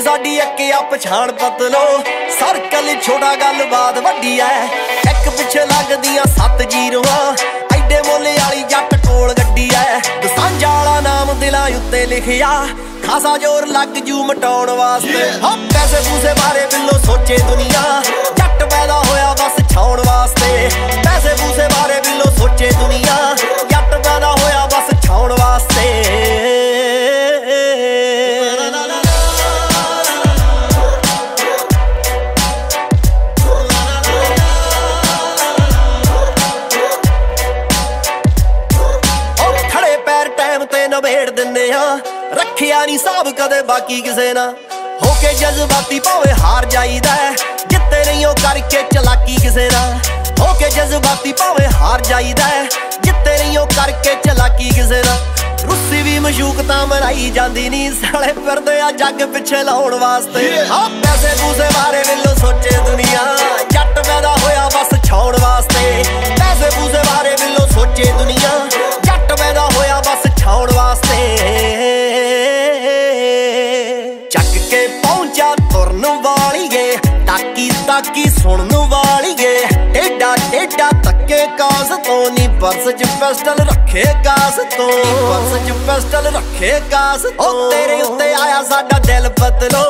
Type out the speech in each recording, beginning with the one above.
की साडी एक आ पछाण पतलो सर्कल छोटा गलबात वड्डी है एक पिछे लगदियां 7 जीरो एडे मोले वाली जट कोल गड्डी है सांझा वाला नाम दिलां उत्ते लिखिया खासा जोर लग जू मटाउण वास्ते हो पैसे पूसे बारे बिल्लो सोचे दुनिया जट पैदा होया बस छाउण वास्ते पैसे पूसे बारे बिल्लो सोचे दुनिया जट पैदा होया बस छाउण वास्ते रखिया नहीं साहब कदे बाकी किसे ना होके जज्बाती भावे हार जाईदा जिते नहीं हो करके चलाकी किसे ना होके जज्बाती भावे हार जाईदा जिते नहीं हो करके चलाकी किसे ना रुस्सी भी मशूक तां मराई जांदी नहीं साले फिरदे आ जग पिछे लाउण वास्ते आ पैसे पूसे बारे वेलो सोचे दुनिया जट पैदा होया बस छाउण वास्ते पैसे पूसे बारे वेलो सोचे दुनिया जट पैदा होया बस छाउण वास्ते ताकी सुनन वाली एडा एडा तके कास तो नी पर्स च पिस्टल रखे कास तो पर्स च पिस्टल रखे कास ओ तेरे उत्ते आया साडा दिल बदलो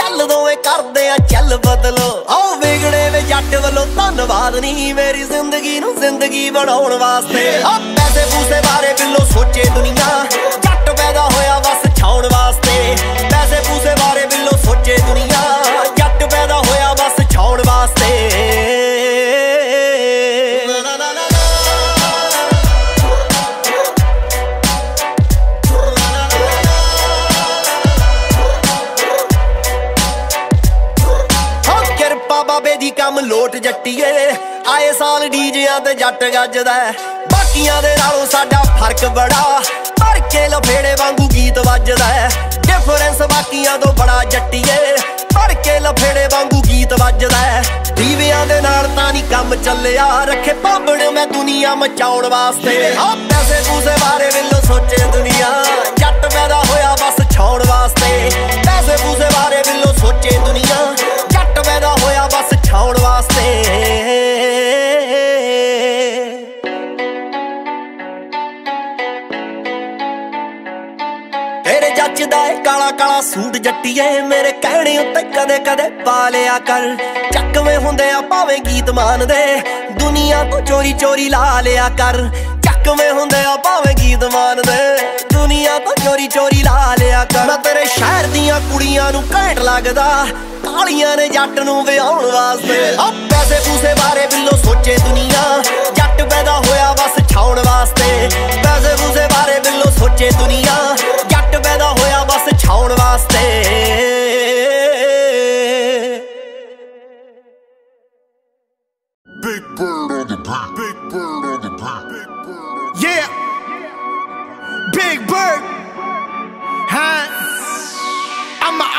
चल दोवे करदे आ चल बदलो आओ विगड़े वे जट वालों धन्नवाद नहीं मेरी जिंदगी नू जिंदगी बनाउण वास्ते आ पैसे पूसे बारे बिल्लो सोचे दुनिया जट पैदा होया बस छाउण वास्ते पैसे पूसे बारे बिल्लो सोचे दुनिया जट पैदा होया बस छाउण वास्ते काम लोट जट्टीए आए साल डीजिया ते जट गजदा बाकियां दे नालों साडा फर्क बड़ा पर के लफेड़े वांगू गीत वजदा डिफरेंस बाकियां तो बड़ा जट्टीए पर के लफेड़े वांगू गीत वजदा दीवियां दे नाल तां नहीं काम चलिया रखे पाबण मैं दुनिया मचाउण वास्ते आ पैसे पूसे बारे वेलो सोचे दुनिया जट पैदा होया बस छाउण वास्ते पैसे पूसे बारे वेलो सोचे दुनिया जट पैदा होया बस छाउण वास्ते तेरे जच दा काला काला सूट जट्टीए मेरे कहने उत्ते कदे कदे पा लिया कर चक्कवे हुंदे आ भावे गीत मान दे दुनिया तो चोरी चोरी ला लिया कर चक्कवे हुंदे आ भावे गीत मान दे दुनिया तो चोरी चोरी ला लिया कर मैं तेरे शहर दियां कुड़ियां नू घैंट लगदा तालियां ने जट नू विआउण वास्ते आ पैसे पूसे बारे बिल्लो सोचे दुनिया जट पैदा होया बस छाउण वास्ते पैसे पूसे बारे बिल्लो सोचे दुनिया जट पैदा होया बस छाउण वास्ते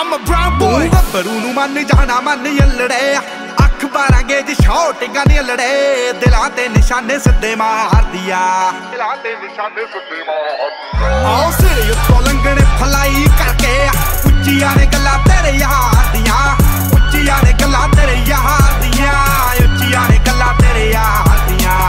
I'm a brown boy बरू नू मन जाना मन यलड़े अख बारा गेज शॉटिंगा यलड़े दिलां ते निशाने सिद्धे मार दिया आओ सिर उत्तों लंघने फलाई करके उच्चिया ने गल्लां तेरे यार दिया उच्चिया ने गल्लां तेरे यार दिया उच्चिया ने गल्लां तेरे यार दिया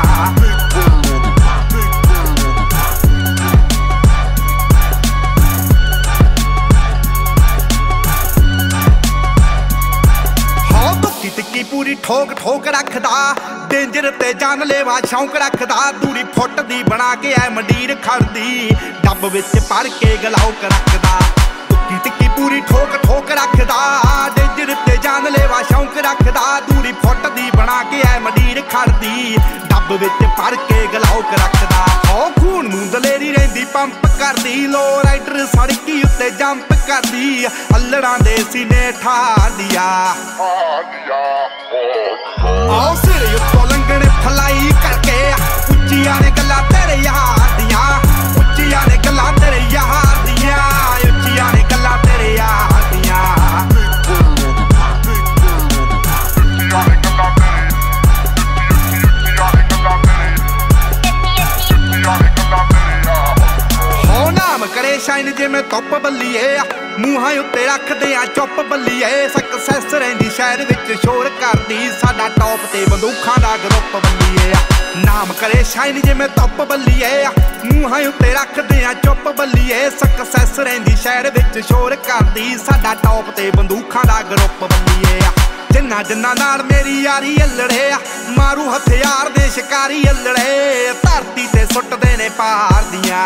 टिक्की पूरी ठोक ठोक रखदा डेंजर ते जान लेवा शौक रखदा दूरी फुट दी बना के ऐ मंडीर खड़दी डब विच पर के गलाउक रखदा टिक्की पूरी ठोक ठोक रखदा डेंजर ते जान लेवा शौक रखदा दूरी फुट दी बना के ऐ मंडीर खड़दी डब विच पर के गलाउक रखदा ओ खून नूं दलेरी रहिंदी पंप करदी लो राइडर सड़की उत्ते जंप करदी अल्लड़ां दे सीने ठादिया आओ सिर उत्तों लंघने फलाई करके उच्चिया ने गल्लां तेरे यार दियां उच्चिया ने गल्लां तेरे यार दियां उच्चिया ने गल्लां तेरे यार दियां हो नाम करे शाइन जे मैं तोप बल्ली ਬੱਲੀਏ ਮੂੰਹਾਂ ਉੱਤੇ ਰੱਖਦੇ ਆ ਚੁੱਪ ਬੱਲੀਏ ਸਕਸੈਸ ਰਹਿੰਦੀ ਸ਼ਹਿਰ ਵਿੱਚ ਸ਼ੋਰ ਕਰਦੀ ਸਾਡਾ ਟੌਪ ਤੇ ਬੰਦੂਖਾਂ ਦਾ ਗਰੁੱਪ ਬੱਲੀਏ ਨਾਮ ਕਰੇ ਸ਼ਾਇਨ ਜਿਵੇਂ ਟੌਪ ਬੱਲੀਏ ਮੂੰਹਾਂ ਉੱਤੇ ਰੱਖਦੇ ਆ ਚੁੱਪ ਬੱਲੀਏ ਸਕਸੈਸ ਰਹਿੰਦੀ ਸ਼ਹਿਰ ਵਿੱਚ ਸ਼ੋਰ ਕਰਦੀ ਸਾਡਾ ਟੌਪ ਤੇ ਬੰਦੂਖਾਂ ਦਾ ਗਰੁੱਪ ਬੱਲੀਏ ਜਿੰਨਾ ਜਿੰਨਾ ਨਾਲ ਮੇਰੀ ਯਾਰੀ ਅਲੜੇ ਮਾਰੂ ਹਥਿਆਰ ਦੇ ਸ਼ਿਕਾਰੀ ਅਲੜੇ ਧਰਤੀ ਤੇ ਸੁੱਟਦੇ ਨੇ ਪਹਾੜ ਦੀਆਂ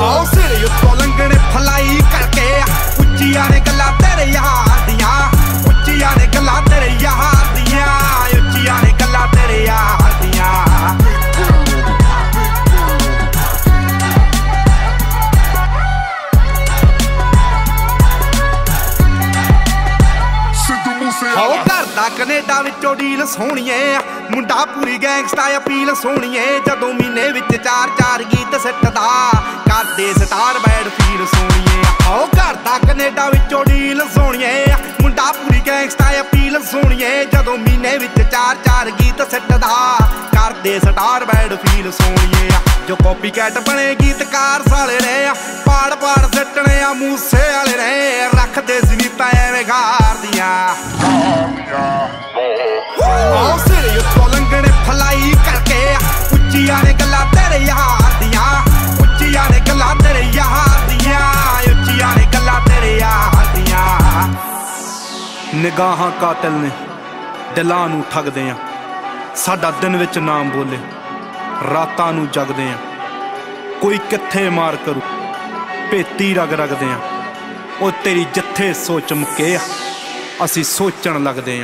ਆਓ ਸਿਰ ਉੱਤੋਂ ਲੰਘਣੇ ਫਲਾਈ ਕਰਕੇ ਉੱਚੀਆਂ ਨੇ ਗੱਲਾਂ ਤੇਰੇ ਯਾਰ ਦੀਆਂ ਉੱਚੀਆਂ ਨੇ ਗੱਲਾਂ ਤੇਰੇ ਯਾਰ ਦੀਆਂ ਉੱਚੀਆਂ ਨੇ ਗੱਲਾਂ ਤੇਰੇ ਯਾਰ ਦੀਆਂ आओ करदा कनेडा विचों डील सोहणीए मुंडा पूरी गैंगस्टा अपील सोहणीए जदों महीने विच चार चार गीत सटदा करदे स्टार बैड फील सोहणीए आओ करदा कनेडा विचों डील सोहणीए मुंडा पूरी गैंगस्टा अपील सोहणीए जदों महीने विच चार चार गीत सटदा करदे स्टार बैड फील सोहणीए जो कॉपीकैट बने गीतकार साले ने पाड़ पाड़ सटने आ मूसे वाले ने रखदे जमीता एवें गार दियां आओ सिर उत्तों लंघणे फलाई करके उच्चियां ने गल्लां तेरे यार दियां उच्चियां ने गल्लां तेरे यार दियां उच्चियां ने गल्लां तेरे यार दियां निगाहां कातिल ने दिलां नूं ठगदे आ साडा दिन विच नाम बोले रातां नूं जगदे आ कोई कित्थे मार करू पेती रग रगदे आ ओ तेरी जिथे सोच मुके आ असी सोचण लगदे आ।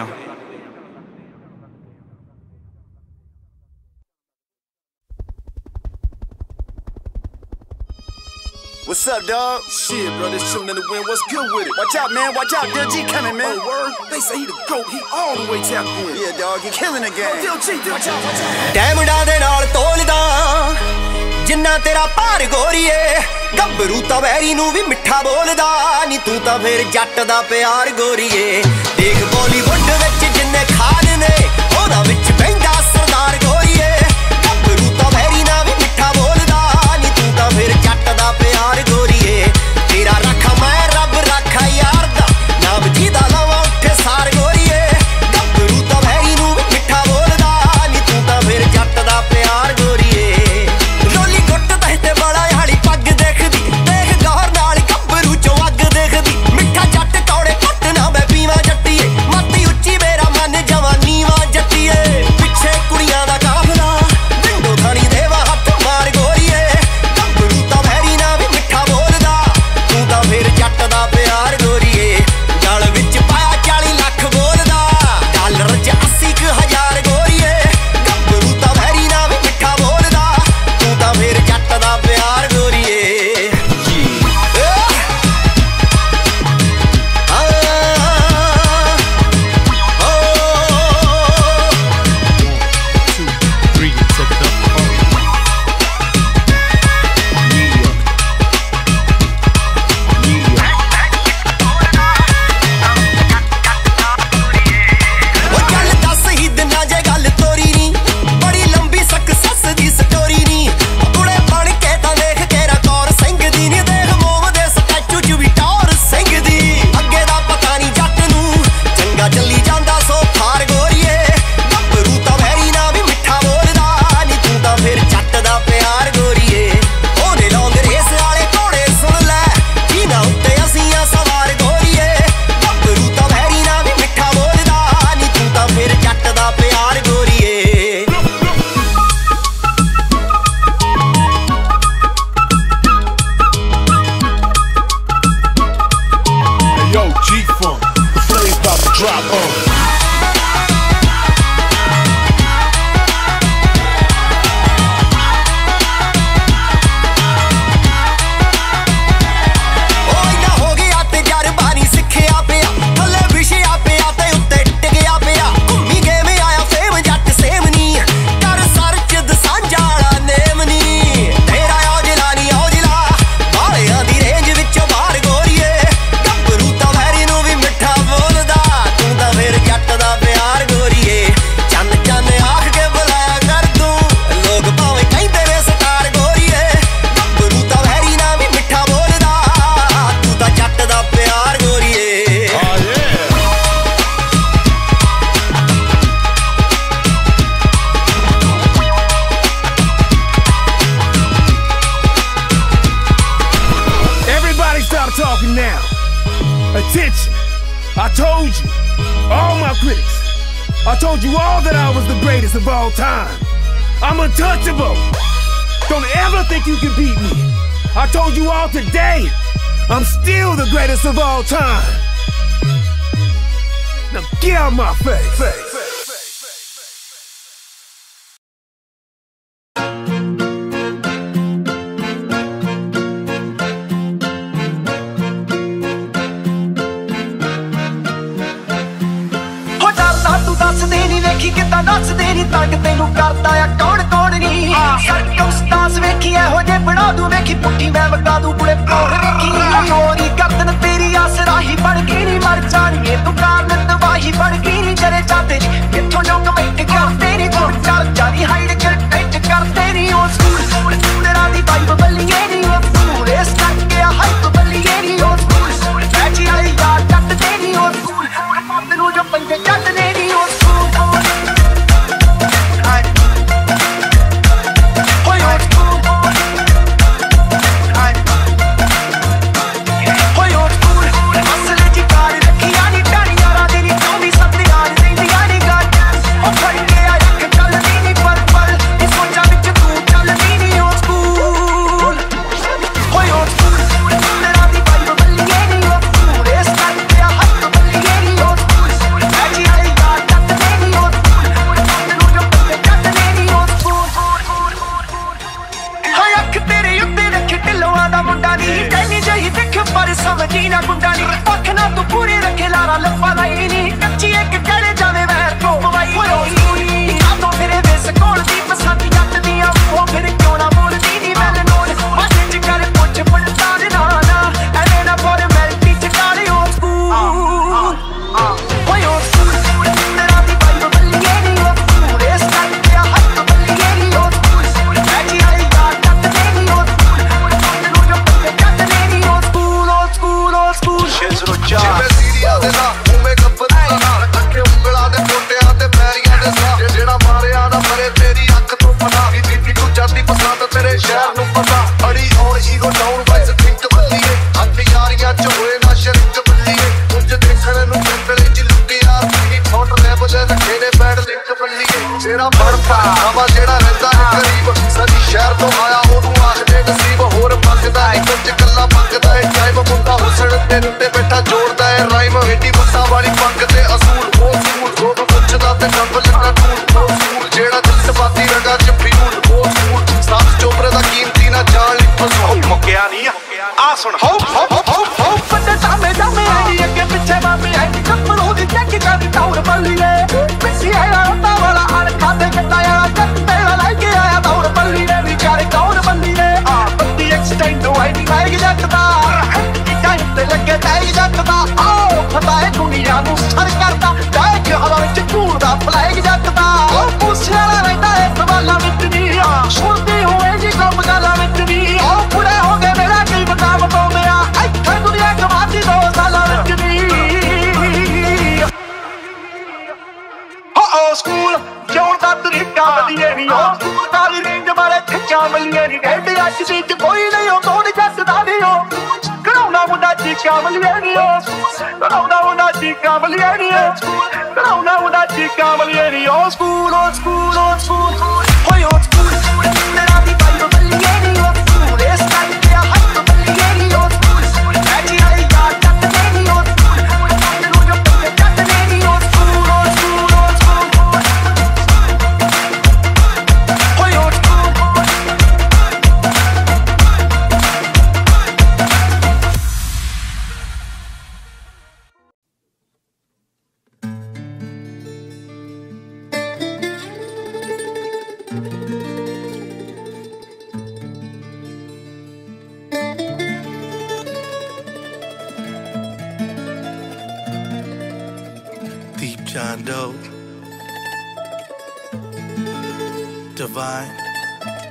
What's up, dog? Shit, bro, this shooting in the wind. What's good with it? Watch out, man. Watch out. Dil G coming, man. Oh, word. They say he the GOAT. He all the way tapped in. Yeah, dog. He killing the game. Dil G, watch out, watch out. Damda de naal tolda, jinna tera paar goriye. Gabru ta vehri nu vi mitha bolda, ni tu ta phir jatt da pyar goriye. Dekh Bollywood vich jinne khan ne, oda vich benda sardar goriye. Gabru ta vehri na vi mitha bolda, ni tu ta phir jatt da pyar goriye. Tera rakha main rab rakha yaar da, naam ji da lawa uthe sar goriye. Gabru ta vehri nu vi mitha bolda, ni tu ta phir jatt da pyar goriye. Roli gutt dahte wala hali pag जवानी talking now. Attention, I told you, all my critics, I told you all that I was the greatest of all time. I'm untouchable. Don't ever think you can beat me. I told you all today, I'm still the greatest of all time. Now get out my face.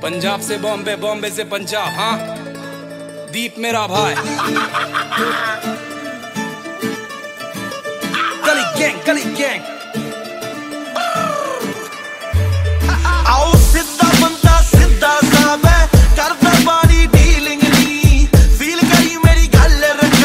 Punjab से बॉम्बे, बॉम्बे से पंजाब, हाँ दीप मेरा भाई। गली gang, गली gang. आओ सीधा बंदा सीधा साबे करदा बारी डीलिंग नी फील करी मेरी गल रख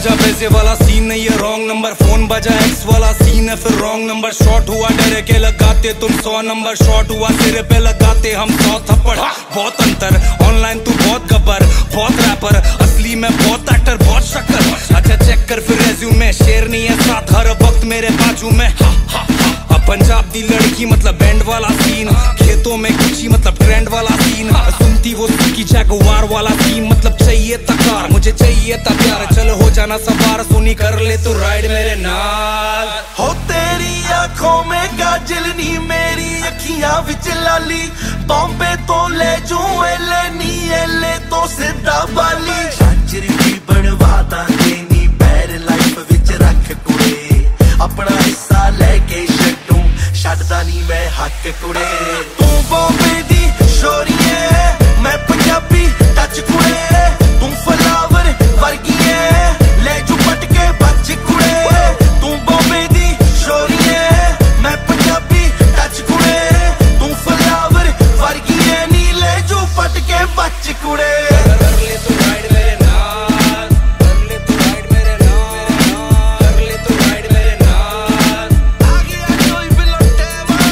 बजा पैसे वाला सीन नहीं है, रॉन्ग नंबर फोन बजा एक्स वाला सीन है, फिर रॉन्ग नंबर शॉट हुआ डरे के लगाते तुम 100 नंबर, शॉट हुआ सिरे पे लगाते हम 100 थप्पड़। बहुत अंतर, ऑनलाइन तू बहुत गब्बर, बहुत रैपर, असली में बहुत एक्टर, बहुत शक्कर। अच्छा चेक कर फिर रेज्यूमे, शेर नहीं है साथ हर वक्त मेरे बाजू में। अब पंजाब दी लड़की मतलब बैंड वाला सीन, खेतों में खुशी मतलब ट्रेंड वाला सीन, सुनती वो की जैगुआर वाला सीन, मतलब चाहिए तकार मुझे चाहिए था प्यार, चलो हो जाना सवार, सुनी कर ले तू राइड मेरे नाल। हो तेरी आँखों में काजलनी, मेरी अखियां विच लाली, बॉम्बे तो ले जू एले नी एले तो सिद्धा बाली, झांझरी भी बनवा दांगे नी बैर लाइफ विच रख कुड़े, अपना हिस्सा लेके छड्डू छड्डदा नी मैं हक कुड़े। तू बॉम्बे दी शोरी है, मैं पंजाबी टच कुड़े, तू फलावर वर्गी है, ले जू पटके बच कुड़े, तू बॉम्बे दी शोरी है, मैं पंजाबी टच कुड़े, तू फलावर वर्गी है, नी ले जू पटके बच कुड़े। कर ले तू राइड मेरे नाल, कर ले तू राइड मेरे नाल, कर ले तू राइड मेरे नाल, आ गया कोई बिलोटे वाला,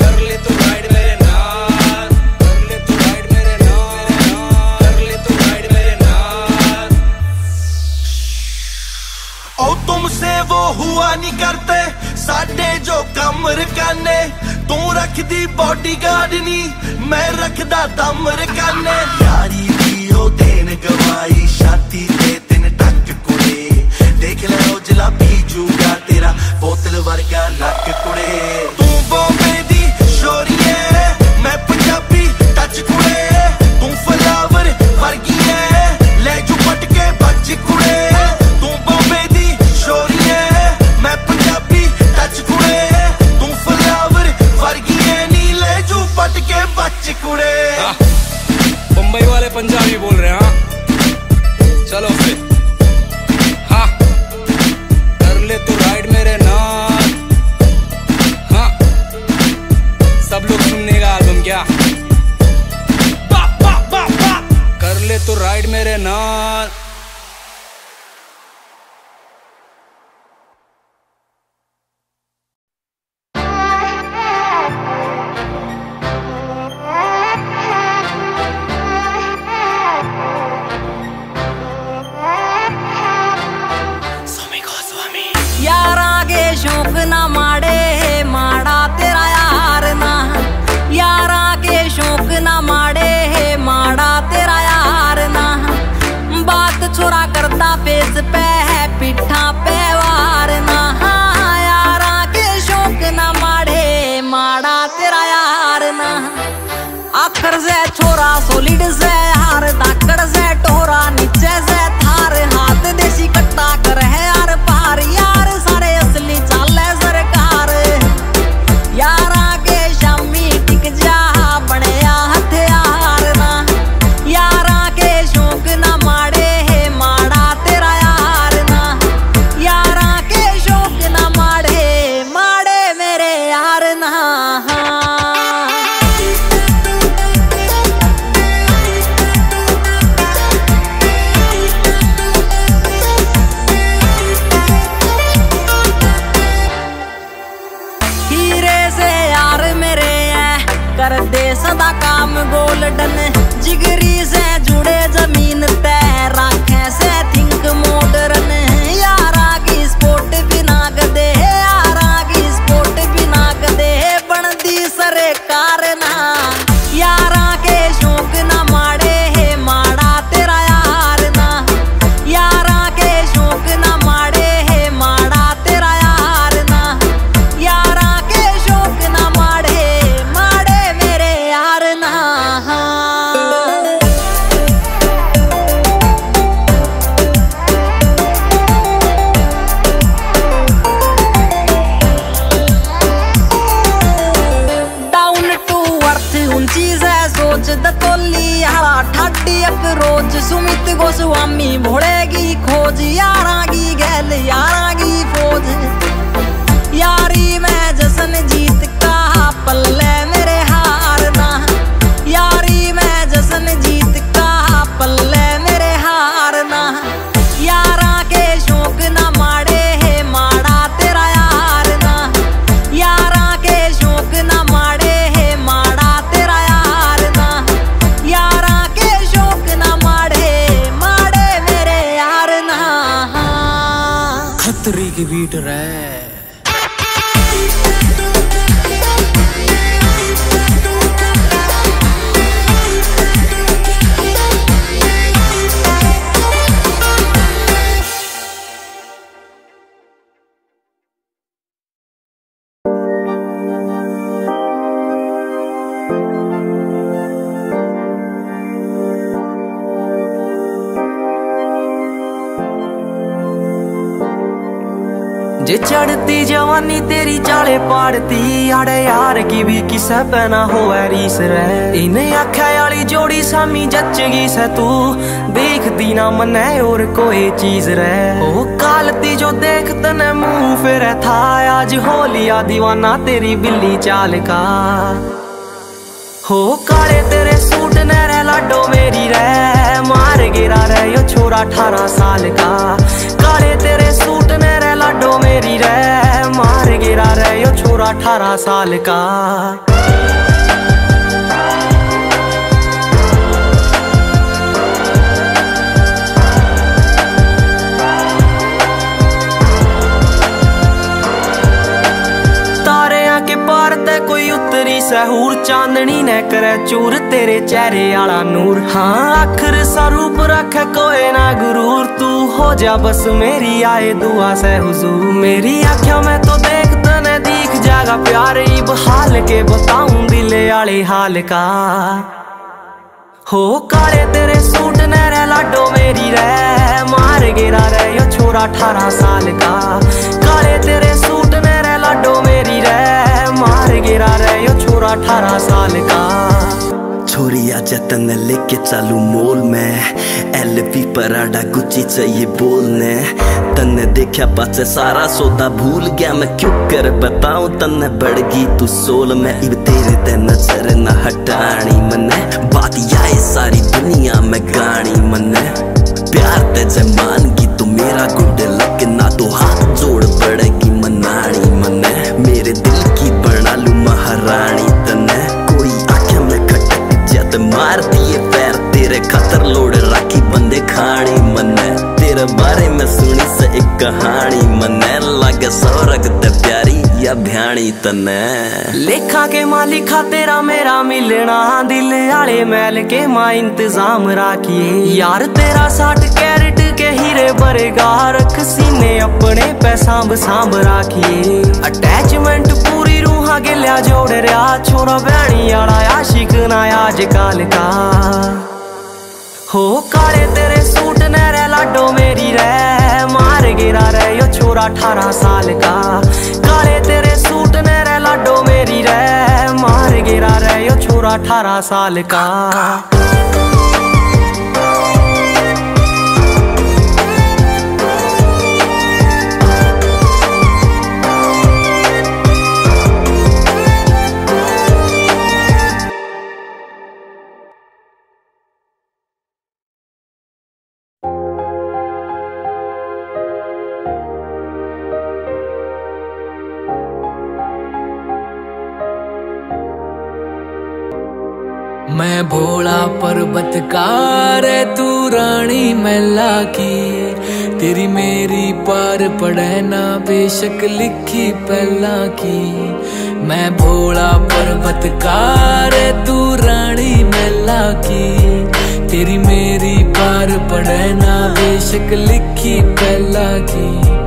कर ले तू राइड मेरे नाल, तुमसे वो हुआ नहीं करते साडे जो कमर काने, तू रख दी बॉडी गार्ड नी मैं रखदा दमर काने, यारी दी ओ देन गवाई छाती ते तिन टक कुड़े, देख ले ओ जलाबी जूगा तेरा बोतल वर्गा लग कुड़े। तू बॉम्बे दी शोरी है, मैं पंजाबी टच कुड़े, तू फलावर वर्गी है, ले जू पटके बच कुड़े, तू बॉम्बे दी शोरी है, मैं पंजाबी टच कुड़े, तू फलावर वर्गी है, नी ले जू पटके बच कुड़े। मुंबई वाले पंजाबी बोल रहे हैं, हाँ चलो फिर, हाँ कर ले तू राइड मेरे नाल। हाँ सब लोग सुनने का एल्बम क्या, बा, बा, बा, बा। कर ले तू राइड मेरे नाल। की बीट रे। जे चढ़ती जवानी तेरी चाले पाड़ती आड़े यार की भी किसे पे ना होवे रीस रे। इन आखे वाली जोड़ी सामी जचगी से तू देखती ना मने और कोई चीज रे। ओ कालती जो देख तने मुंह फेरे था आज होलिया दीवाना तेरी बिल्ली चाल का। हो काले तेरे सूट ने रे लाडो मेरी रे मार गिरा रे यो छोरा 18 साल का। काले तेरे सूट ने रे लाडो मेरी रे मार गिरा रे यो छोरा 18 साल का। कोई उतरी सहूर चांदनी ने करे चूर तेरे चेहरे आला नूर। हाँ आखिर स्वरूप रख कोई ना गुरूर तू हो जा बस मेरी आए दुआ से हुजूर। मेरी आँखों में तो देख तने दिख जागा प्यारे बहाल के बताऊं दिले आले हाल का। हो काले तेरे सूट ने रे लाडो मेरी रे मार गिरा रे यो छोरा 18 साल का। काले तेरे सूट ने रे लाडो मेरी रे मार गिरा रे यो छोरा 18 साल का। छोरिया जतन लेके चालू मोल में एलपी पराडा गुच्ची चाहिए बोलने। तन्ने देखा पाचे सारा सौदा भूल गया मैं क्यों कर बताऊं तन्ने बढ़गी तू सोल में। इब तेरे ते नजर ना हटानी मने बात याए सारी दुनिया में गानी मने। प्यार ते जे मानगी तू मेरा गुड लक ना तो हाथ जोड़ पड़ेगी मनानी मने। मेरे दिल की बना लू महारानी तने कोई आंखें में खटक जद मारती है पैर तेरे खतर लोड राखी बंदे खानी मने। तेरे बारे में सुनी से एक कहानी मने लागे सौरग ते प्यारी या भ्याणी तने। लेखा के मालिका तेरा मेरा मिलना दिल आले मैल के मां इंतजाम राखिए। यार तेरा 60 कैरेट के हीरे भरेगा रख सीने अपने पे सांभ सांभ राखिए। अटैचमेंट पूरी रूहा गिल्या जोड़ रहा छोरा भैणी आला आशिक ना आजकल का। हो काले तेरे सूट ने रे लाडो मेरी रे मार गिरा रे यो छोरा 18 साल का। काले तेरे सूट ने रे लाडो मेरी रे मार गिरा रे यो छोरा 18 साल का। मैं भोला पर्वत का रे तू रानी मैला की। तेरी मेरी पार पड़े ना बेशक लिखी पहला की। मैं भोला पर्वत का रे तू रानी मैला की। तेरी मेरी पार पड़े ना बेशक लिखी पहला की।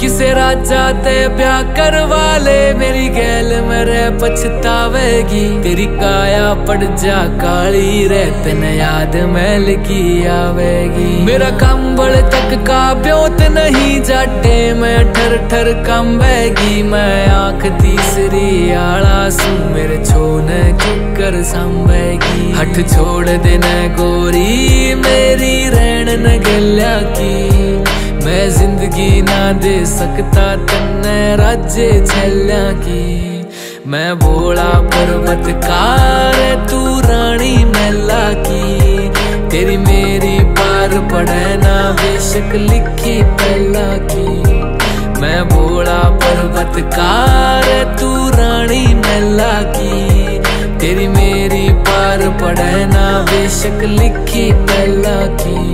किसे राजा ते ब्याह करवा ले मेरी गैल मेरे पछतावेगी। तेरी काया पड़ जा काली रे तने याद मैल की आवेगी। मेरा कंबल तक का ब्योत नहीं जाटे मैं ठर ठर कंबेगी। मैं आंख तीसरी आला सू मेरे छोने किकर संभेगी। हट छोड़ देना गोरी मेरी रैन न गल्या की। मैं जिंदगी ना दे सकता तन्ने राज्य छल्या की। मैं भोला पर्वत का रे तू रानी मैला की। तेरी मेरी पार पड़े ना बेशक लिखी पहला की। मैं भोला पर्वत का रे तू रानी मैला की। तेरी मेरी पार पड़े ना बेशक लिखी पहला की।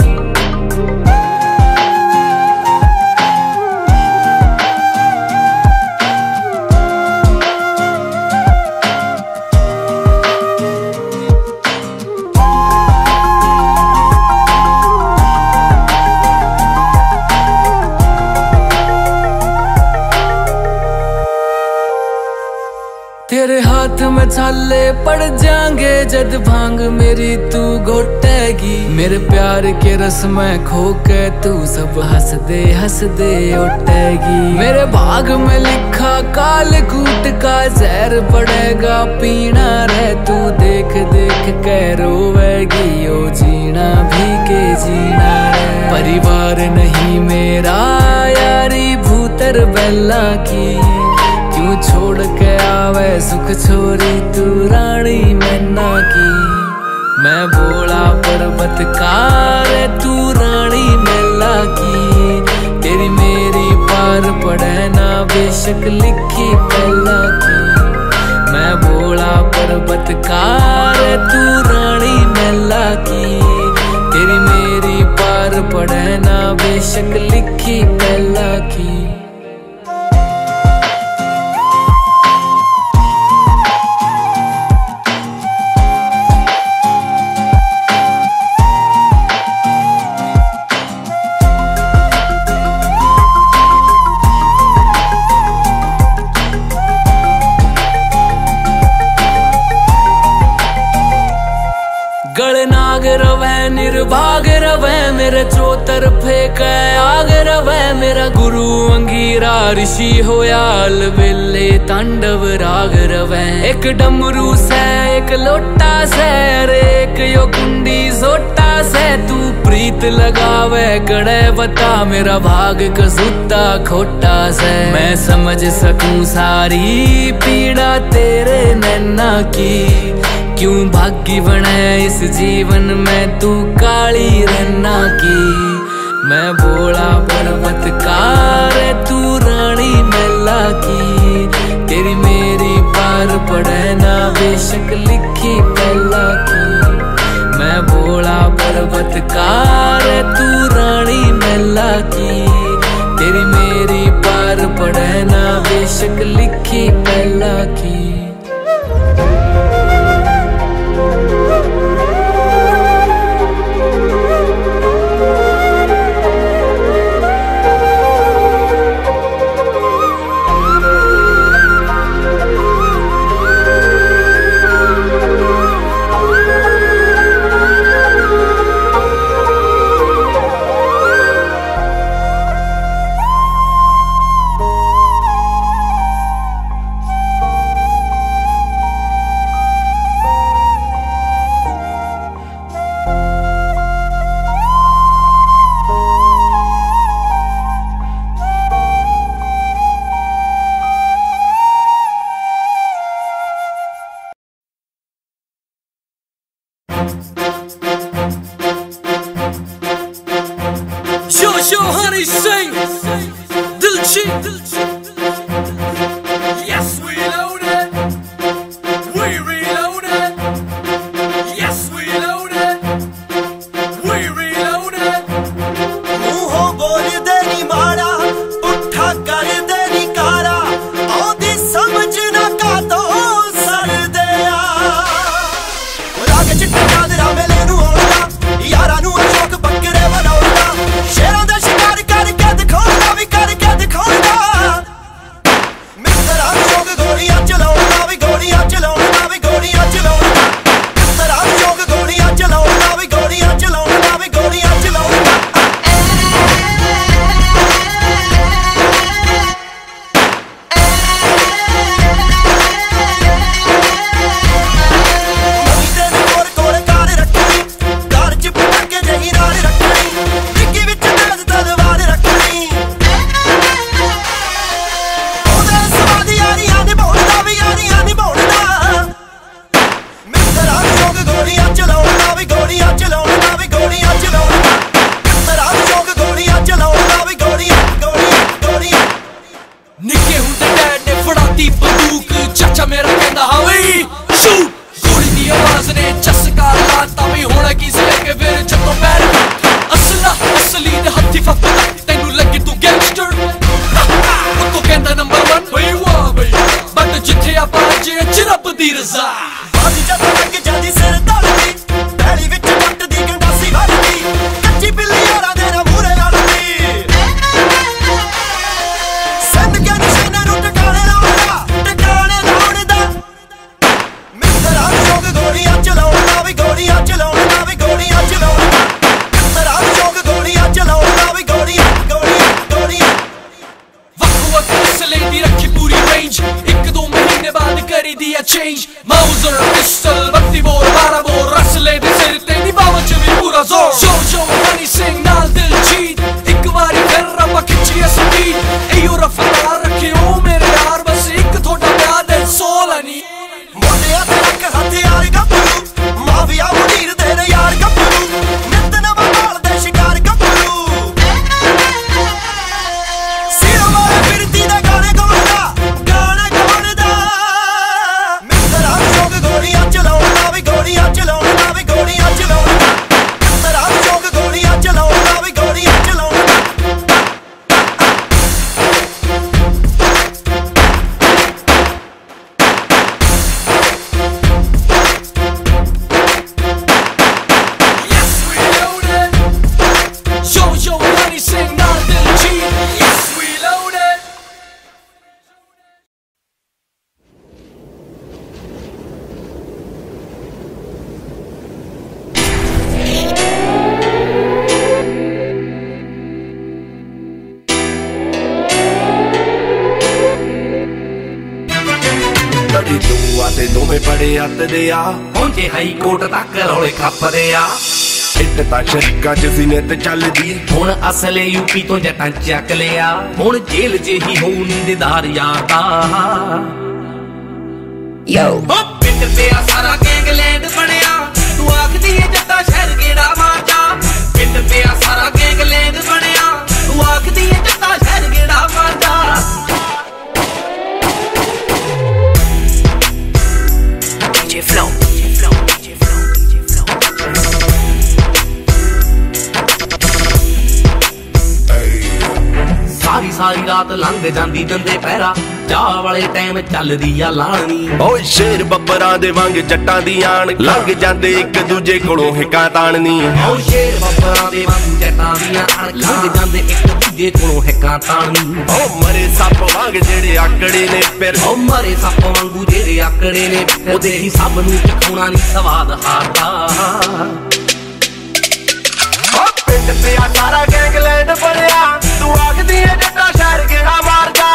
हाथ में छाले पड़ जाएंगे जद भांग मेरी तू घोटेगी। मेरे प्यार के रस में खोके तू सब हंस दे उठेगी। मेरे भाग में लिखा काल कूट का जहर पड़ेगा पीना रे तू देख देख के रोवेगी ओ जीना भी के जीना रे। परिवार नहीं मेरा यारी भूतर बेला की क्यों छोड़ के आवे सुख छोरी तू रानी मैना की। मैं भोला पर्वत का रे तू रानी मेला की तेरी मेरी पार पड़े ना बेशक लिखी पहला की। मैं भोला पर्वत का रे तू रानी मेला की तेरी मेरी पार पड़े ना बेशक लिखी पहला की। गड़नाग रवै निर्भाग रवै मेरे चौतर फेंक आग रवै मेरा गुरु अंगीरा ऋषि होया अलवेले तांडव राग रवै। एक डमरू से एक लोटा से अरे एक यो कुंडी जोटा से तू प्रीत लगावे गड़े बता मेरा भाग कसूता खोटा से। मैं समझ सकूं सारी पीड़ा तेरे नैना की क्यों भागी बने इस जीवन में तू काली रहना की। मैं भोला पर्वत का रे तू रानी मेला की तेरी मेरी पार पड़े ना बेशक लिखी पहला की। मैं भोला पर्वत का रे तू रानी मेला की तेरी मेरी पार पड़े ना बेशक लिखी पहला की। change Mauser, pistol, batti bol, bara bol Rasle de sir te ni bawa chavi pura zor Jojo, Honey Singh naal dil cheat Ek wari phir rapa khichiye speed Ayo raftar rakhiyo mere yaar Bas ek thoda pyar that's all I need Modeya tera ka hathyar gabru Maaviya mudir tere yaar gabru Nit nava naal de shikar gabru Sira mare firti da gaane gaune da Mitra jog goliyan chalauna vi goliyan chalauna Mitra jog goliyan chalauna vi goliyan chalauna Jojo, Honey Singh, naal dil cheat Yes, we loaded Tadi tu aate dome pade aate deya Honche high court tak role khap deya ਇੱਟ ਤਾਂ ਸ਼ੱਕਾ ਚ ਸੀਨੇ ਤੇ ਚੱਲਦੀ ਹੁਣ ਅਸਲੇ UP ਤੋਂ ਜੱਟਾਂ ਚੱਕ ਲਿਆ ਹੁਣ ਜੇਲ੍ਹ ਜਿਹੀ ਹੋ ਨਿੰਦਦਾਰ ਯਾਦਾ ਯੋ ਹੋ ਪਿੰਡ ਤੇ ਆ ਸਾਰਾ ਗੈਂਗਲੈਂਡ ਬਣਿਆ ਤੂੰ ਆਖਦੀ ਏ ਜੱਟਾਂ ਸ਼ਹਿਰ ਕਿਹੜਾ ਮਾਰਦਾ ਪਿੰਡ ਤੇ ਆ ਸਾਰਾ ਗੈਂਗਲੈਂਡ ਬਣਿਆ ਤੂੰ ਆਖਦੀ ਏ ਜੱਟਾਂ ਸ਼ਹਿਰ ਕਿਹੜਾ ਮਾਰਦਾ DJ Flow सारी रात लंघ जांदी दंदे पैरा जा वाले टाइम चलदी आ लाणी ओ शेर बब्बरां दे वांग जट्टां दी आण लंघ जांदे एक दूजे कोलों हिक्का ताणनी ओ शेर बब्बरां दे वांग जट्टां दी आण लंघ जांदे एक दूजे कोलों हिक्का ताणनी ओ मरे सप वांग जेड़े आकड़े ने पैर ओ मरे सप वांगू जेड़े आकड़े ने ओदे ही सब नूं चखाउणा नहीं सवाद हारदा ओ पिंड ते आ सारा गैंगलैंड भरिया तू आखदी ए जट्टा शहर केड़ा मारदा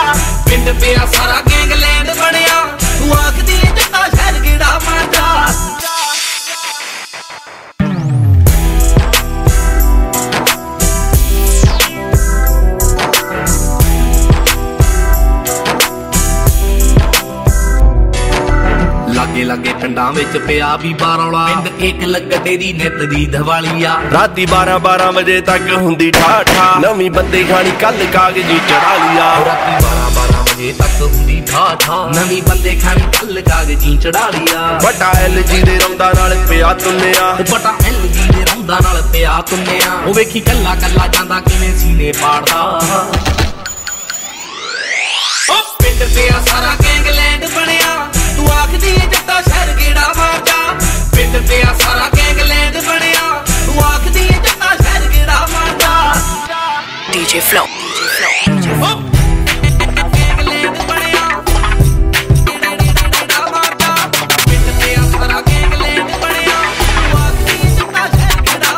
पिंड पिया सारा गैंगलैंड बणिया तू आखदी ए जट्टा शहर केड़ा मारदा लागे लागे पिंडां विच पिया भी बारौला पिंड एक लगदे दी नित दी दिवालीआ राती 12-12 वजे तक हुंदी ठाठा नवीं बंदे खानी कल कागजी चढ़ा लिया राती 12-12 वजे तक हुंदी ठाठा नवीं बंदे खानी कल कागजी चढ़ा लिया बटा LG दे रौंदा नाल पिया तुन्निआ बटा LG दे रौंदा नाल पिया तुन्निआ ओ वेखी कल्ला कल्ला जांदा किवें सीने पाड़दा ओ पिंड ते आ सारा गैंगलैंड बणिआ तू आखदी ए जट्टा शहर केड़ा मारदा पिंड ते आ सारा गैंगलैंड बणिआ तू आखदी ए जट्टा शहर केड़ा मारदा DJ Flow गैंगलैंड बणिआ केड़ा मारदा पिंड ते आ सारा गैंगलैंड बणिआ तू आखदी ए जट्टा शहर केड़ा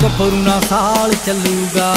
कपरूना साल चलूगा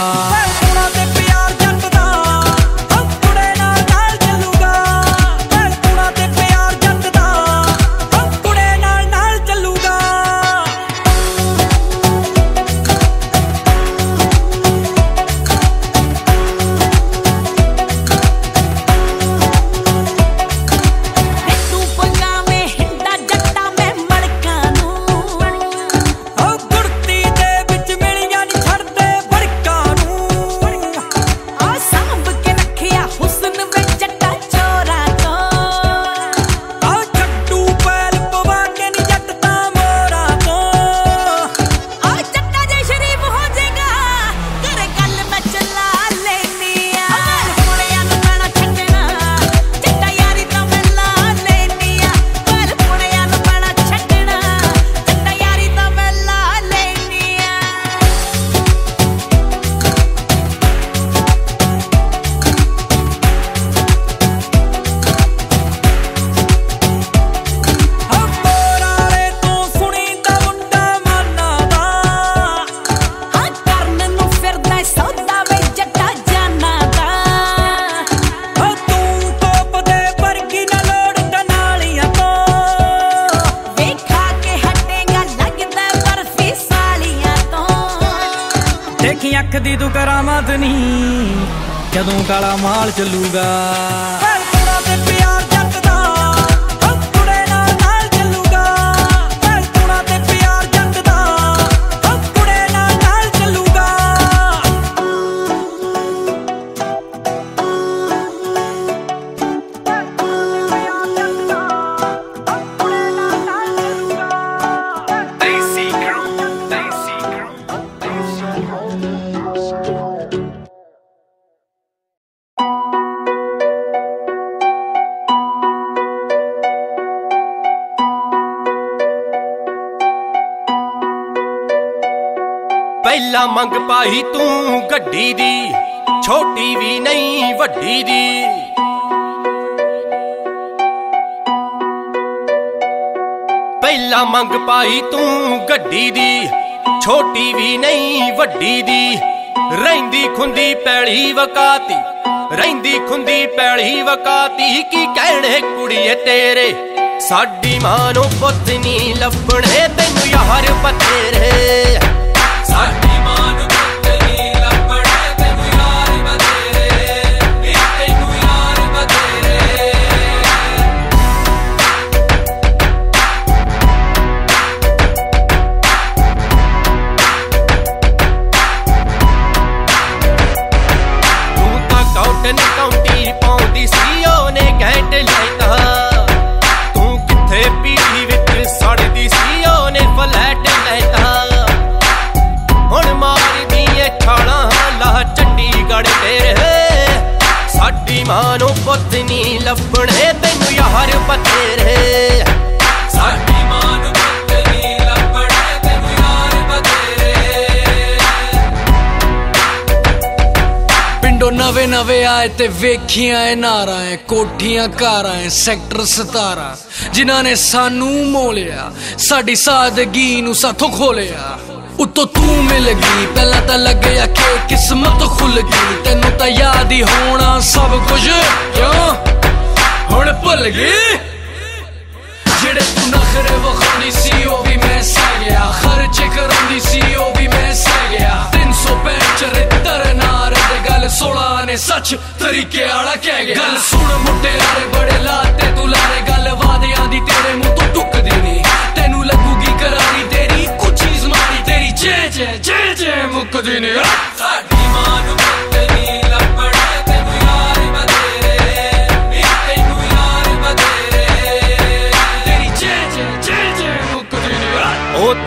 अख दी तू करामात नी जदों काला माल चलूगा। पहला मंग पाई तू गड्डी दी छोटी भी नहीं वड्डी दी, पहला मंग पाई तू गड्डी दी छोटी भी नहीं वड्डी दी, रहिंदी खुंदी पैली वकाती रहिंदी खुंदी पैली वकाती की कहने कुड़िए तेरे साडी मानो पुत नहीं लभणे तेनू यार बतेरे साडी मानो पुत नहीं लभणे तेनू यार बतेरे नी तेनू यार बतेरे। तू तां काउंटन काउंटी पाउंदी सी ओने घैंट लैंदा, तू किथे पीढ़ी विच सड़दी सी ओने फ्लैट लैंदा, चंडीगढ़ तेरे साडी मानो पुत नहीं लभणे तेनू यार बतेरे साडी मानो पुत नहीं लभणे तेनू यार बतेरे। पिंडो नवे नवे आए ते वेखियां नारां कोठियां कारां सेक्टर 17 जिन्हां ने सानू मोलिया साडी सादगी नू साथों खोलिया। उतो तू मिल गई पहला तो लगे के किस्मत खुल गई, तेनू तो याद ही होना सब कुछ क्यों हुण भुल गई। जेड़े तू नखरे वखाउंदी सी ओ भी मैं सह गया, खर्च कराउंदी सी ओ भी मैं सह गया, 375 नार दे गल 16 ने सच तरीके आला कह गया। गल सुन मुटे आरे बड़े लाते तू लारे गल वादियां दी तेरे मुंह तो टुकदी नहीं, तेनू लगूगी करारी तेरी कुछ ही मारी तेरी जे जे मुकदी नहीं।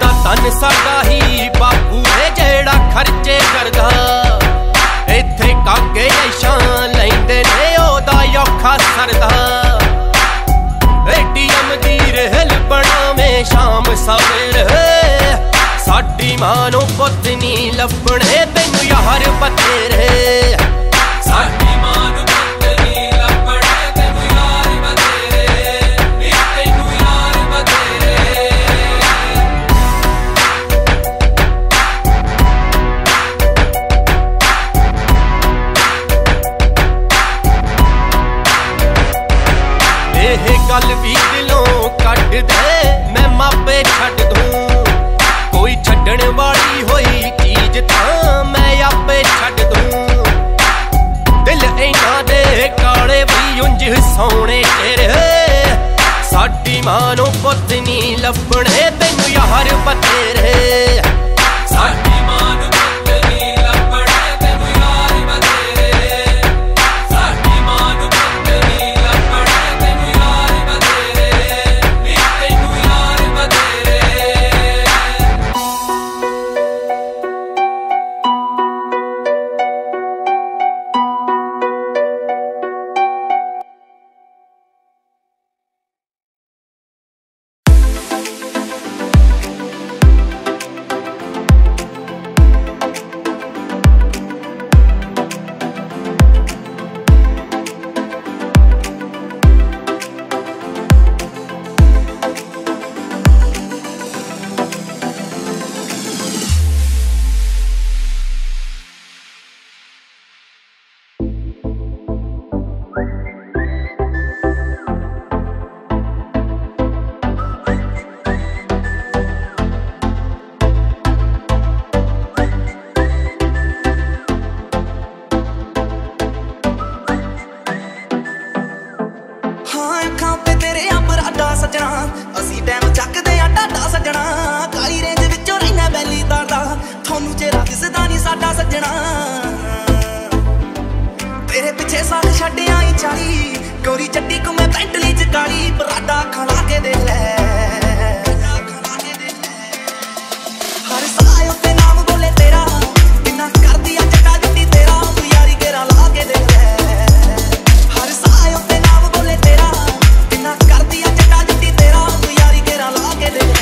तन साडा ही बापू है जेड़ा खर्चे करदा, इत्थे काके ऐशान लैंदे ने ओदा औखा सरदा, एटीएम दी रेहल बनावें शाम सवेरे साडी मानो पुत नहीं लभणे तेनू यार बतेरे साडी मानो गल भी दिलों कट दे मैं मापे छड़ दूं, कोई छड़न वाली होई चीज तां मैं आपे छड़ दूं, दिल इना दे काले भी उंज सोने तेरे साडी मानो पुत नहीं लभणे तेनू यार बतेरे साडी मानो पुत नहीं लभणे तेनू यार बतेरे साडी मानो पुत नहीं सजना तेरे पिछे साल छड्डे आई 40 गोरी चट्टी को मैं पेंटली च काली बरादा खला के दे ले हर साल उते नाम बोले तेरा बिना कर दिया जटा जटी तेरा तू यारी केरा ला के दे ले हर साल उते नाम बोले तेरा बिना कर दिया जटा जटी तेरा तू यारी केरा ला के दे ले।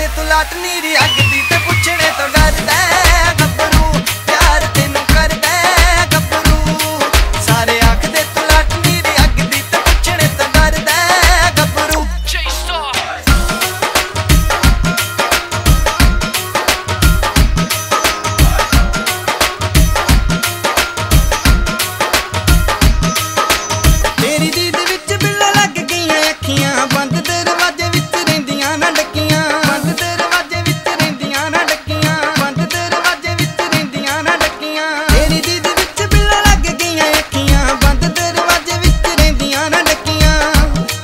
दे तू लाट नीरी अग दी ते पुछने तो डरदा है। गब्बरू प्यार तेनू करदा है गब्बरू, सारे आख दे तू लाट नीरी अग दी ते पुछने तो डरदा है गब्बरू। तेरी जीद विच बिल्ला लग गई अखियां बंद ते दरवाजे विच रेंदियां ना डकियां, बंद ते दरवाजे विच रेंदियां ना डकियां, बंद ते दरवाजे विच रेंदियां ना डकियां। तेरी जीद विच बिल्ला लग गई अखियां बंद ते दरवाजे विच रेंदियां ना डकियां।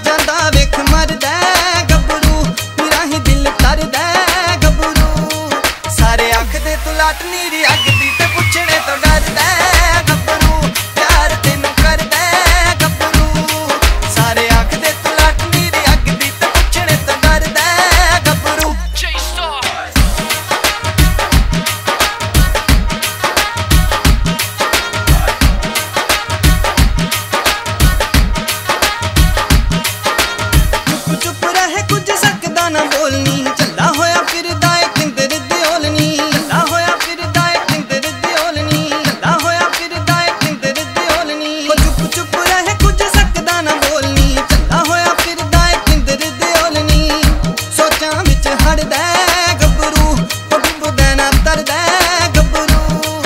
जांदा वेख मरदा है गब्बरू, मेरा ही दिल तरदा है गब्बरू, सारे आखदे तू लाट नीरी अग दी ते पुछने तो डरदा है गब्बरू, प्यार तेनू करदा है गब्बरू, सारे आखदे तू लाट नीरी अग दी ते पुछने तो डरदा है गब्बरू। चुप चुप रह कुछ सकदा ना बोलनी, झल्ला होया फिरदा ऐ किंदर दिओलनी, झल्ला होया फिरदा ऐ किंदर दिओलनी, झल्ला होया फिरदा ऐ किंदर दिओलनी। ओ चुप चुप रह कुछ सकदा ना बोलनी, झल्ला होया फिरदा ऐ किंदर दिओलनी। सोचां विच हड़दा ऐ गब्बरू, ओ डुंबदा ना तरदा ऐ गब्बरू,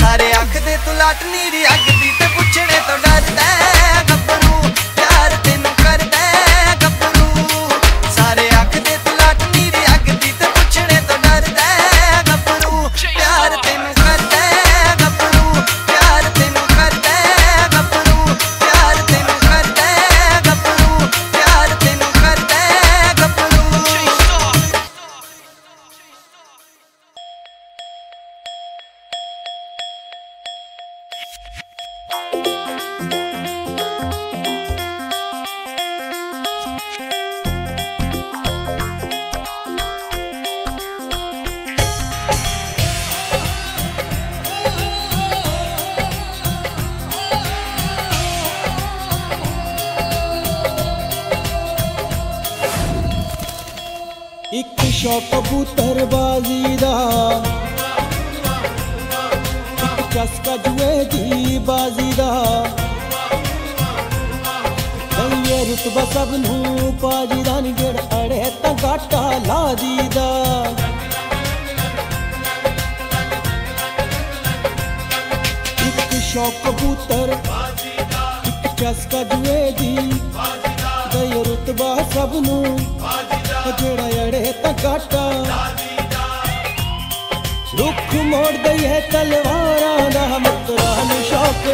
सारे आखदे तू लाट नीरी अग दी ते पुछने तो डरदा है गब्बरू, प्यार तेनू करदा है गब्बरू, सारे आखदे तू लाट नीरी अग दी ते पुछने तो डरदा है गब्बरू, प्यार तेनू करदा है गब्बरू, प्यार तेनू करदा है गब्बरू, प्यार तेनू करदा है गब्बरू, प्यार तेनू करदा है गब्बरू। एक शौक कबूतरबाजी दा, एक चस्का जुए दी बाजी दा, ये रुतबा सब नू पाजी दा, नी जेड़ा अड़े तां घाटा ला दी दा। एक शौक कबूतरबाजी दा, एक चस्का जुए दी बाजी दा, ये रुतबा सब नू जेड़ा अड़े तां घाटा। रुख मोड़ दई है तलवारां दा मित्तरा नू शौक,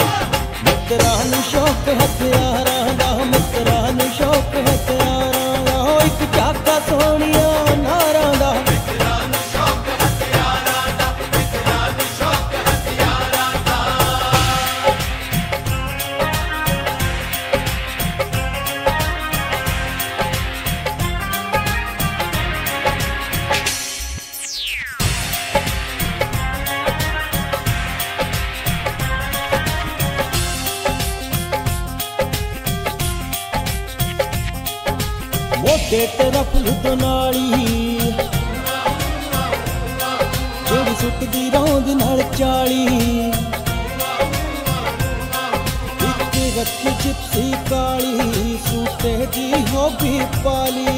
मित्तरा नू शौक हथियारां दा, मित्तरा नू शौक हथियारां दा। ओ इक झाका सोहणिया नारां दा, मोटे तरफ लुद्ध नाली जेड़ी सुटदी रौंद नाल चाली, इक रखी चिप्सी काली सूटे दी हो भी पाली।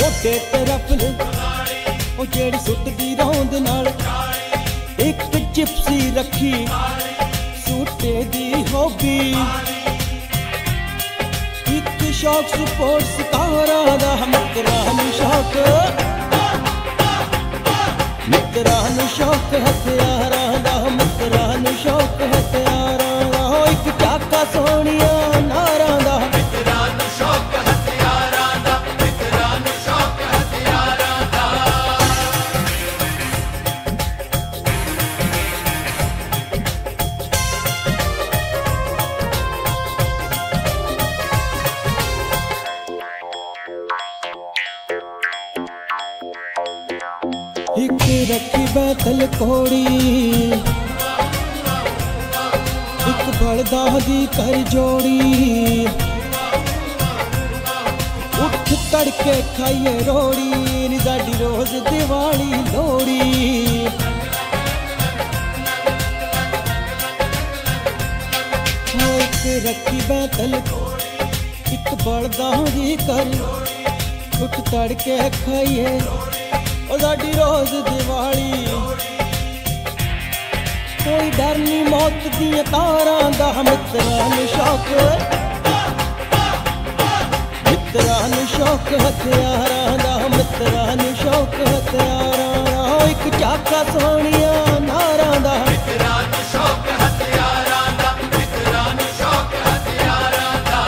मोटे तरफ लुद्ध जेड़ी सुटदी रौंद नाल, इक चिप्सी रखी सूटे दी होगी, एक शौक स्पोर्ट्स तारा दा, मित्तरा नू शौक, मित्तरा नू शौक हथियारां दा, मित्तरा नू शौक हथियारां दा। ओ एक झाका सोहणिया नारां दा, मित्तरा नू शौक हथियारां दा, मित्तरा नू शौक हथियारां दा। एक रखी बैतल कोड़ी, एक भाई बलदाह दी कर जोड़ी, उठ तड़के खाइए रोड़ी, नी साडी रोज दिवाली लोड़ी। एक रखी बैतल एक बलदाह दी कर, उठ तड़के खाइए साडी रोज दिवाली। कोई डर नहीं मौत दी तारा दा, मित्रा नू शौक, मित्रा नू शौक हथियारा दा, मित्रा नू शौक हथियारा दा। एक चाका सोनिया नारा दा, मित्रा नू शौक हथियारा दा, मित्रा नू शौक हथियारा दा।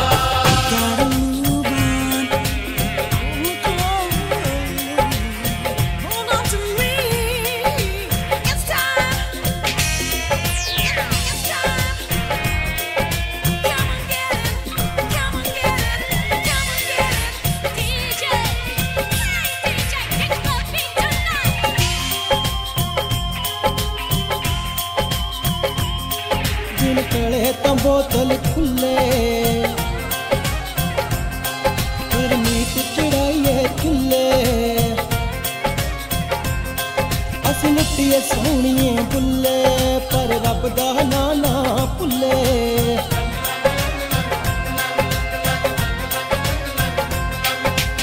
बोतल खुले फिर मीट चढ़ाइए चुले, अस लुटिए सोहणिए बुले, पर रब दा ना ना भुले।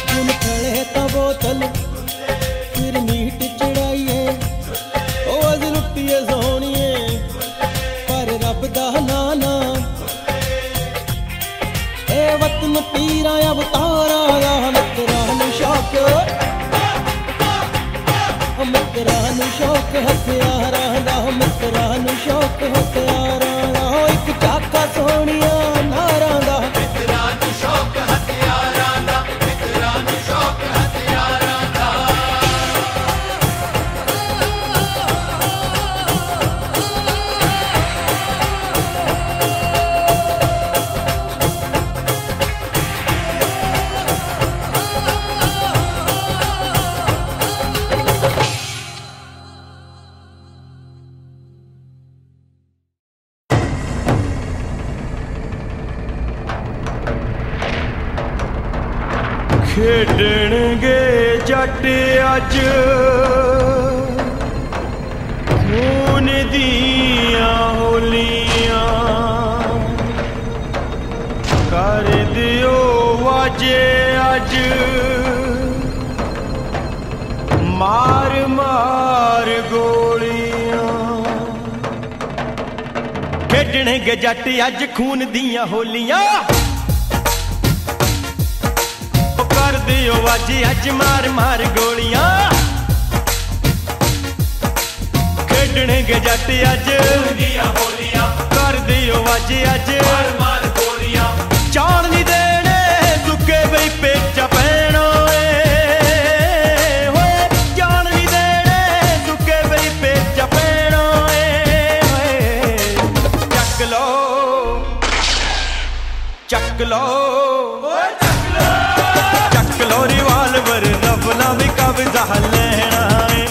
दिन खड़े तो बोतल फिर मीट चढ़ाइए, अस लुटिए सोहणिए पर रब दा ना ना। वतन पीरा अवतारा दा, मित्रा नू शौक, मित्रा नू शौक हथियारा दा, मित्रा नू शौक हथियारा दा। एक चाका सोनिया नारा दा, मित्रा नू शौक हथियारा दा, मित्रा नू शौक हथियारा दा। खेडणगे जट अज खून दियां होलियां, कर दियो वाजे अज मार मार गोलियां। खेडणगे जट अज खून दियां होलियां, दियो वाजी अज मार मार गोलियां। खेडने गे जाते अज दिया होलियां, कर दियो वाजी अज मार मार गोलियां। चाण नहीं देने दुखे बई पेचा पैना, चाण नहीं देने दुखे बई पेचा पैना। चक लो चक लो रिवालवर रबला भी कब्जा लेना है,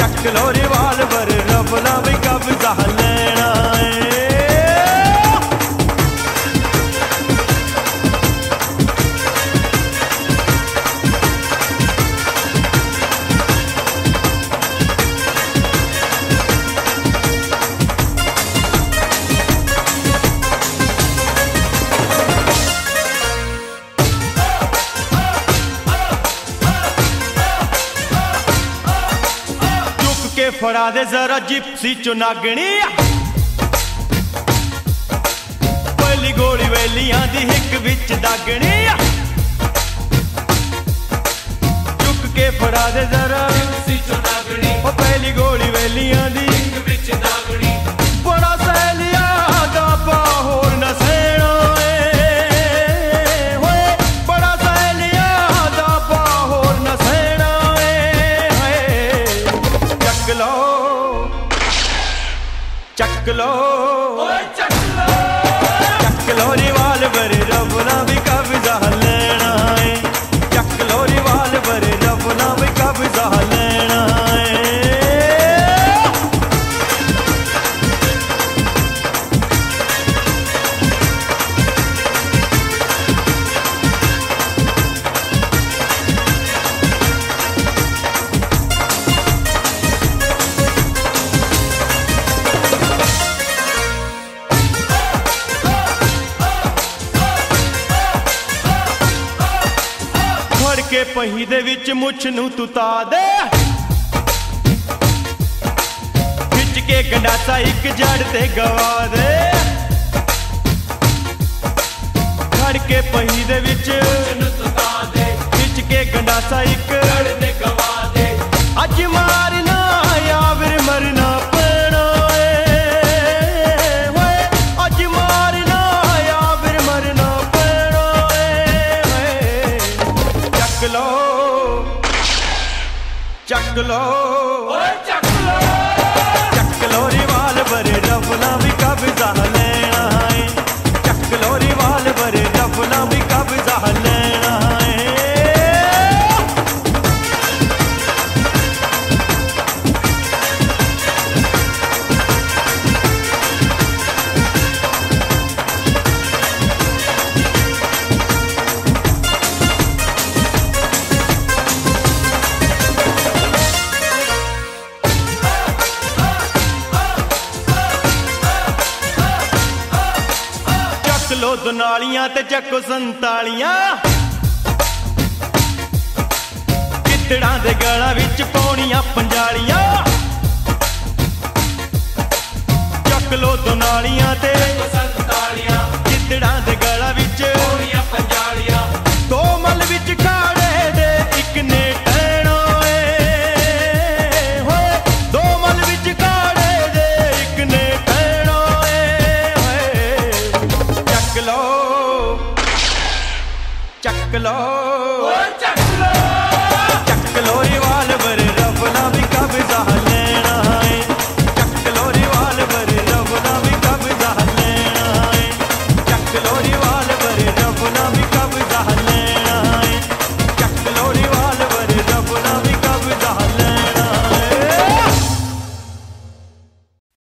चक लो रिवालवर रबला भी कब्जा लेना है। फड़ा दे जरा जिप्सी चुनागनी, पहली गोली वेलियां दी हिक विच दागनी। चुक के फड़ा दे जरा जिप्सी चुनागनी, पहली गोली वेलियां दी हिक विच दागनी। बड़ा सहेलिया दा पा होर ना सैना, बड़ा सहेलिया दा पा होर ना सैना। चक लो चक लो चक लो रिवालवर रबना भी कब्जा लेना है, चक लो रिवालवर रबना भी कब्जा लेना है। के पही दे विच मुछ नू तुता दे, खिच के गंडासा एक जड़ ते गवा दे, खड़ के पही दे विच नू तुता दे, खिच के गंडासा एक जड़ ते गवा दे। अज मारना या फिर मरना पैना है, अज मारना या फिर मरना पैना है। चक लो चक लो चक लो चक लो रिवाल्वर रफना भी कब्जा लेना है, चक लो रिवाल्वर रफना भी कब्जा लेना है। दुनालियां ते चको 47 कितड़ां दे गलां विच पौनियां 45। चक लो दुनालियां ते चको 47 कितड़ां दे गलां विच पौनियां 45। दो मल विच खाड़े दे इक ने टैणा होए, दो मल विच खाड़े दे इक ने टैणा होए। चक लो चक लो चक लो चक लो रिवाल्वर रफना भी कब्जा लेना है, चक लो रिवाल्वर रफना भी कब्जा लेना है, चक लो रिवाल्वर।